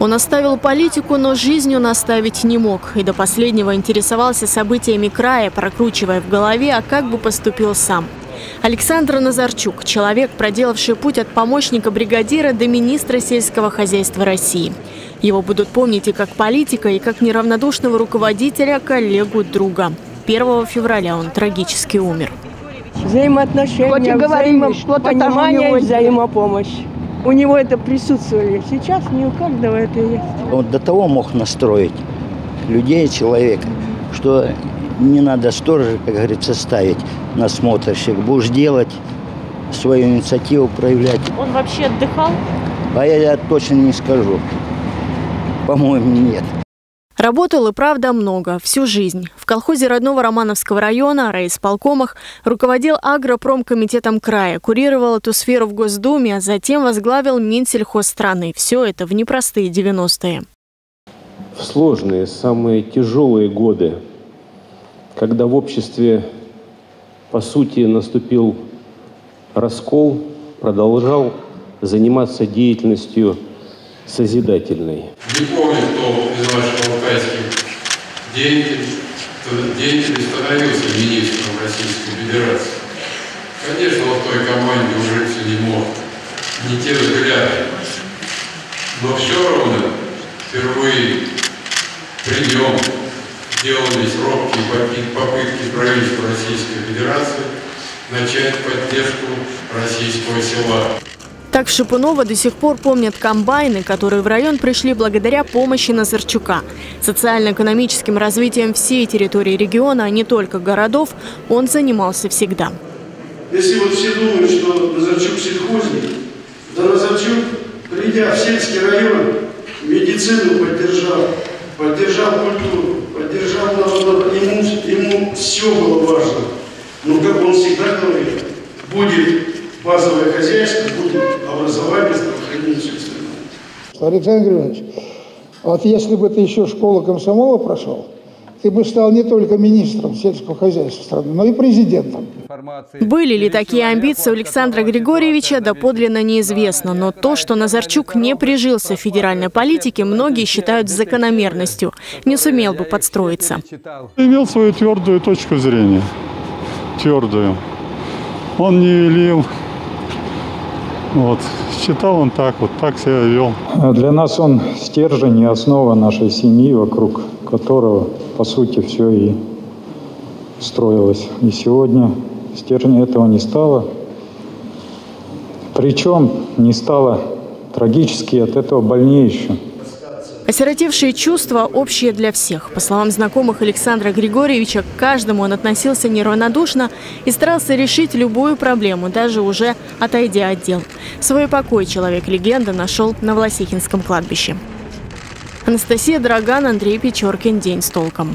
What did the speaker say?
Он оставил политику, но жизнь он оставить не мог. И до последнего интересовался событиями края, прокручивая в голове, а как бы поступил сам. Александр Назарчук – человек, проделавший путь от помощника бригадира до министра сельского хозяйства России. Его будут помнить и как политика, и как неравнодушного руководителя, коллегу, друга. 1 февраля он трагически умер. Взаимоотношения, взаимопонимание, взаимопомощь. У него это присутствовали. Сейчас не у каждого это есть. Он до того мог настроить людей, человека, что не надо сторожа, как говорится, ставить насмотрщик. Будешь делать, свою инициативу проявлять. Он вообще отдыхал? А я точно не скажу. По-моему, нет. Работал и правда много, всю жизнь. В колхозе родного Романовского района, райисполкомах, руководил агропромкомитетом края, курировал эту сферу в Госдуме, а затем возглавил Минсельхоз страны. Все это в непростые 90-е. В сложные, самые тяжелые годы, когда в обществе, по сути, наступил раскол, продолжал заниматься деятельностью созидательной. Не помню, кто из ваших кавказских деятелей становился министром Российской Федерации. Конечно, он в той команде уже все не мог, не те взгляды. Но все равно впервые при нем делались робкие попытки правительства Российской Федерации начать поддержку российского села. Так в Шипуново до сих пор помнят комбайны, которые в район пришли благодаря помощи Назарчука. Социально-экономическим развитием всей территории региона, а не только городов, он занимался всегда. Если вот все думают, что Назарчук сельхозник, то Назарчук, придя в сельский район, медицину поддержал культуру, поддержал народ, ему все было важно. Но как он всегда говорил, будет базовое хозяйство, будет образование, здравоохранение. Александр Иванович, вот если бы ты еще школу комсомола прошел, ты бы стал не только министром сельского хозяйства страны, но и президентом. Были ли такие амбиции у Александра Григорьевича, доподлинно неизвестно. Но то, что Назарчук не прижился в федеральной политике, многие считают закономерностью. Не сумел бы подстроиться. Имел свою твердую точку зрения. Твердую. Он не велел. Вот, считал он так, вот так себя вел. Для нас он стержень и основа нашей семьи, вокруг которого, по сути, все и строилось. И сегодня стержня этого не стало. Причем не стало трагически, от этого больнее еще. Осиротевшие чувства общие для всех. По словам знакомых Александра Григорьевича, к каждому он относился неравнодушно и старался решить любую проблему, даже уже отойдя от дел. Свой покой человек-легенда нашел на Власихинском кладбище. Анастасия Драган, Андрей Печоркин. День с толком.